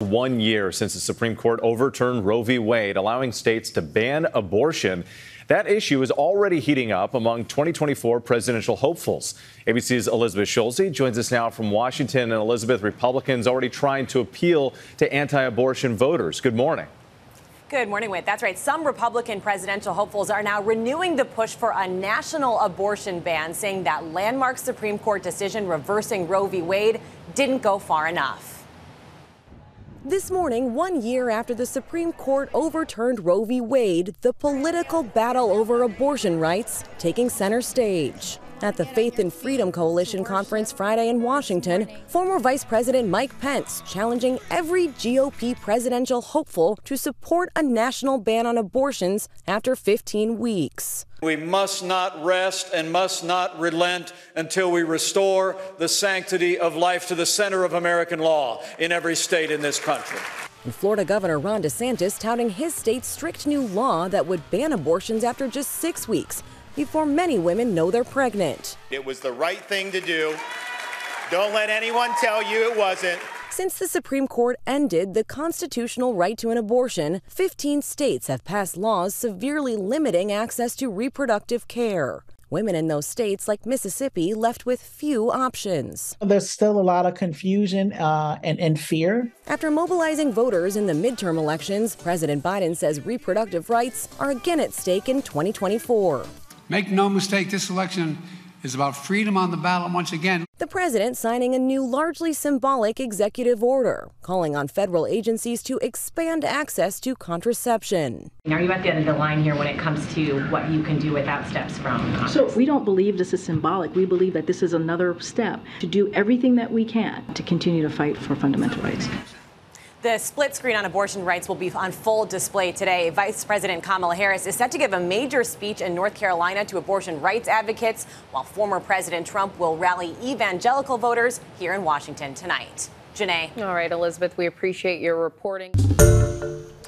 1 year since the Supreme Court overturned Roe v. Wade, allowing states to ban abortion. That issue is already heating up among 2024 presidential hopefuls. ABC's Elizabeth Schulze joins us now from Washington. And Elizabeth, Republicans already trying to appeal to anti-abortion voters. Good morning. Good morning, Wade. That's right. Some Republican presidential hopefuls are now renewing the push for a national abortion ban, saying that landmark Supreme Court decision reversing Roe v. Wade didn't go far enough. This morning, 1 year after the Supreme Court overturned Roe v. Wade, the political battle over abortion rights taking center stage. At the Faith and Freedom Coalition conference Friday in Washington, former Vice President Mike Pence challenging every GOP presidential hopeful to support a national ban on abortions after 15 weeks. We must not rest and must not relent until we restore the sanctity of life to the center of American law in every state in this country. And Florida Governor Ron DeSantis touting his state's strict new law that would ban abortions after just 6 weeks before many women know they're pregnant. It was the right thing to do. Don't let anyone tell you it wasn't. Since the Supreme Court ended the constitutional right to an abortion, 15 states have passed laws severely limiting access to reproductive care. Women in those states, like Mississippi, left with few options. There's still a lot of confusion and fear. After mobilizing voters in the midterm elections, President Biden says reproductive rights are again at stake in 2024. Make no mistake, this election is about freedom on the ballot once again. The president signing a new, largely symbolic executive order, calling on federal agencies to expand access to contraception. Are you at the end of the line here when it comes to what you can do without steps from Congress? So we don't believe this is symbolic. We believe that this is another step to do everything that we can to continue to fight for fundamental rights. The split screen on abortion rights will be on full display today. Vice President Kamala Harris is set to give a major speech in North Carolina to abortion rights advocates, while former President Trump will rally evangelical voters here in Washington tonight. Janae. All right, Elizabeth, we appreciate your reporting.